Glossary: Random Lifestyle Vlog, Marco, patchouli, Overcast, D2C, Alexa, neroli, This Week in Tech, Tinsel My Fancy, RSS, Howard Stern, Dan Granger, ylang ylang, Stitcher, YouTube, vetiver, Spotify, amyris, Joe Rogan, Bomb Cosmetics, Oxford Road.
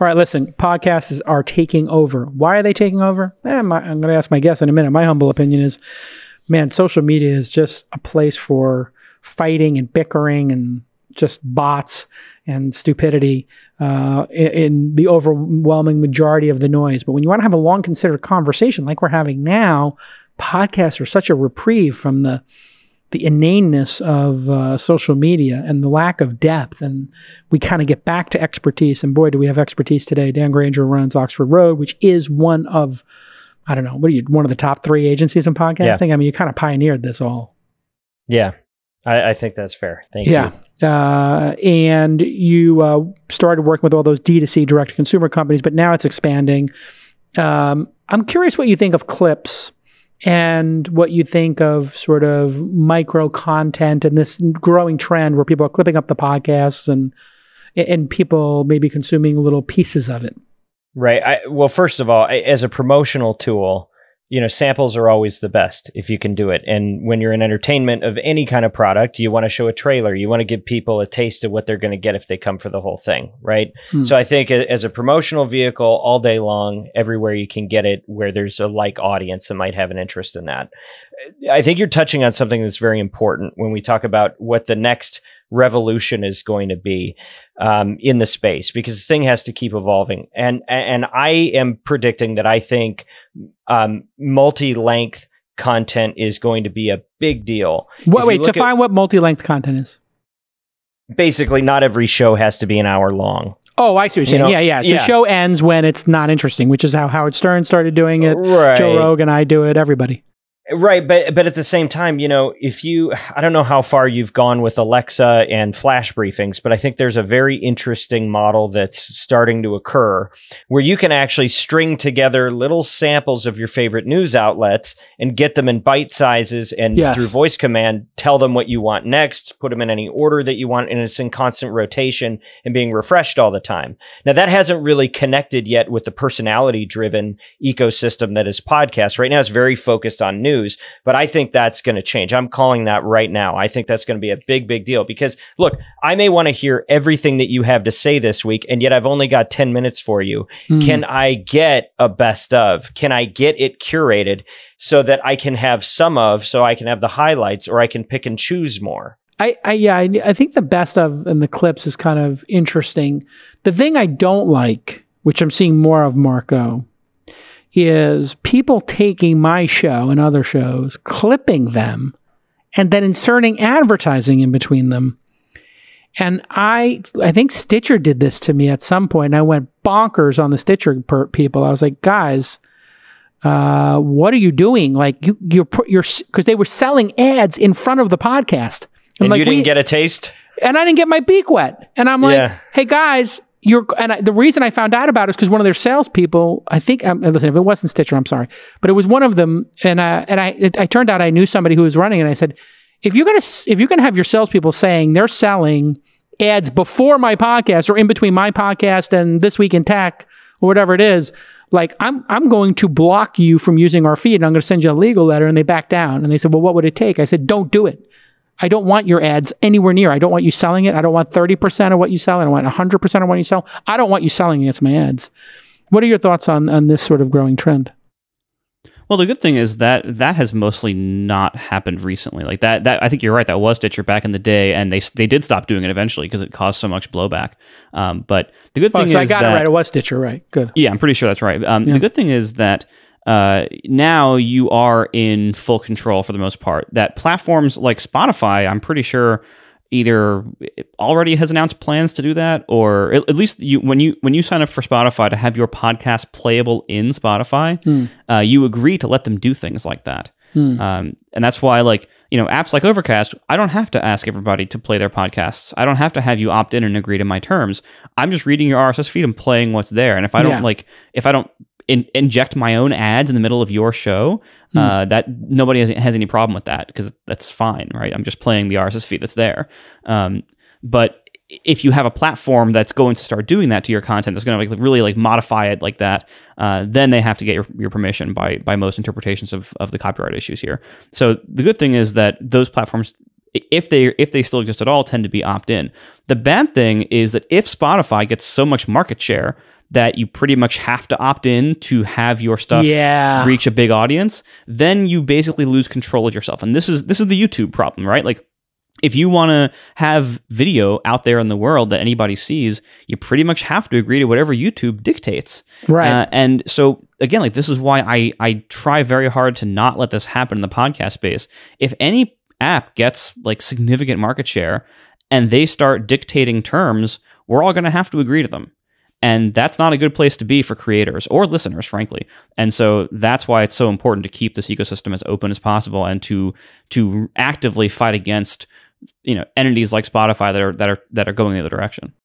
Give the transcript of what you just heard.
All right, listen, podcasts are taking over. Why are they taking over? I'm going to ask my guest in a minute. My humble opinion is, man, social media is just a place for fighting and bickering and just bots and stupidity in the overwhelming majority of the noise. But when you want to have a long, considered conversation like we're having now, podcasts are such a reprieve from the inaneness of social media and the lack of depth. And we kind of get back to expertise. And boy, do we have expertise today. Dan Granger runs Oxford Road, which is one of, I don't know, what are you, one of the top 3 agencies in podcasting? Yeah. I mean, you kind of pioneered this all. Yeah, I think that's fair. Thank you. And you started working with all those D2C direct-to-consumer companies, but now it's expanding. I'm curious what you think of clips and what you think of sort of micro content and this growing trend where people are clipping up the podcasts and people maybe consuming little pieces of it. Right. Well, first of all, as a promotional tool, you know, samples are always the best if you can do it. And when you're in entertainment of any kind of product, you want to show a trailer. You want to give people a taste of what they're going to get if they come for the whole thing, right? Hmm. So I think as a promotional vehicle, all day long, everywhere you can get it, where there's a like audience that might have an interest in that. I think you're touching on something that's very important when we talk about what the next revolution is going to be in the space, because the thing has to keep evolving. And I am predicting that I think multi-length content is going to be a big deal. Wait, define what multi-length content is. Basically, not every show has to be an hour long. Oh, I see what you're saying. Yeah. The show ends when it's not interesting, which is how Howard Stern started doing it. Right. Joe Rogan, I do it, everybody. Right. But at the same time, you know, I don't know how far you've gone with Alexa and flash briefings, but I think there's a very interesting model that's starting to occur where you can actually string together little samples of your favorite news outlets and get them in bite sizes and through voice command, tell them what you want next, put them in any order that you want. And it's in constant rotation and being refreshed all the time. Now, that hasn't really connected yet with the personality driven ecosystem that is podcasts. Right now, it's very focused on news. But I think that's going to change. I'm calling that right now. I think that's going to be a big, big deal because, look, I may want to hear everything that you have to say this week, and yet I've only got 10 minutes for you. Mm. Can I get a best of? Can I get it curated so that I can have so I can have the highlights, or I can pick and choose more? I think the best of and the clips is kind of interesting. The thing I don't like, which I'm seeing more of, Marco, is people taking my show and other shows, clipping them, and then inserting advertising in between them. And I think Stitcher did this to me at some point, and I went bonkers on the Stitcher people. I was like, guys, what are you doing? Like you're because they were selling ads in front of the podcast. And like, you didn't get a taste? And I didn't get my beak wet. And I'm like, hey guys, the reason I found out about it is because one of their salespeople, I think, listen, if it wasn't Stitcher, I'm sorry, but it was one of them, and I turned out I knew somebody who was running, and I said, if you're gonna have your salespeople saying they're selling ads before my podcast or in between my podcast and This Week in Tech or whatever it is, like I'm going to block you from using our feed, and I'm going to send you a legal letter. And they backed down, and they said, well, what would it take? I said, don't do it. I don't want your ads anywhere near. I don't want you selling it. I don't want 30% of what you sell. I don't want 100% of what you sell. I don't want you selling against my ads. What are your thoughts on this sort of growing trend? Well, the good thing is that has mostly not happened recently. Like that I think you're right. That was Stitcher back in the day, and they did stop doing it eventually because it caused so much blowback. But the good thing is I got it right. It was Stitcher, right? Good. Yeah, I'm pretty sure that's right. The good thing is that now you are in full control for the most part. That platforms like Spotify, I'm pretty sure, either already has announced plans to do that, or at least when you sign up for Spotify to have your podcast playable in Spotify, you agree to let them do things like that. And that's why, like, you know, apps like Overcast, I don't have to ask everybody to play their podcasts. I don't have to have you opt in and agree to my terms. I'm just reading your RSS feed and playing what's there. And if I don't inject my own ads in the middle of your show, that nobody has any problem with that, because that's fine, right? I'm just playing the RSS feed that's there. But if you have a platform that's going to start doing that to your content, that's going to really modify it like that, then they have to get your permission by most interpretations of the copyright issues here. So the good thing is that those platforms if they still exist at all, tend to be opt-in. The bad thing is that if Spotify gets so much market share that you pretty much have to opt in to have your stuff reach a big audience, then you basically lose control of yourself. And this is the YouTube problem, right? Like, if you want to have video out there in the world that anybody sees, you pretty much have to agree to whatever YouTube dictates. Right. And so, again, like, this is why I try very hard to not let this happen in the podcast space. If any app gets like significant market share and they start dictating terms, we're all going to have to agree to them. And that's not a good place to be for creators or listeners, frankly. And so that's why it's so important to keep this ecosystem as open as possible and to actively fight against, you know, entities like Spotify that are going the other direction.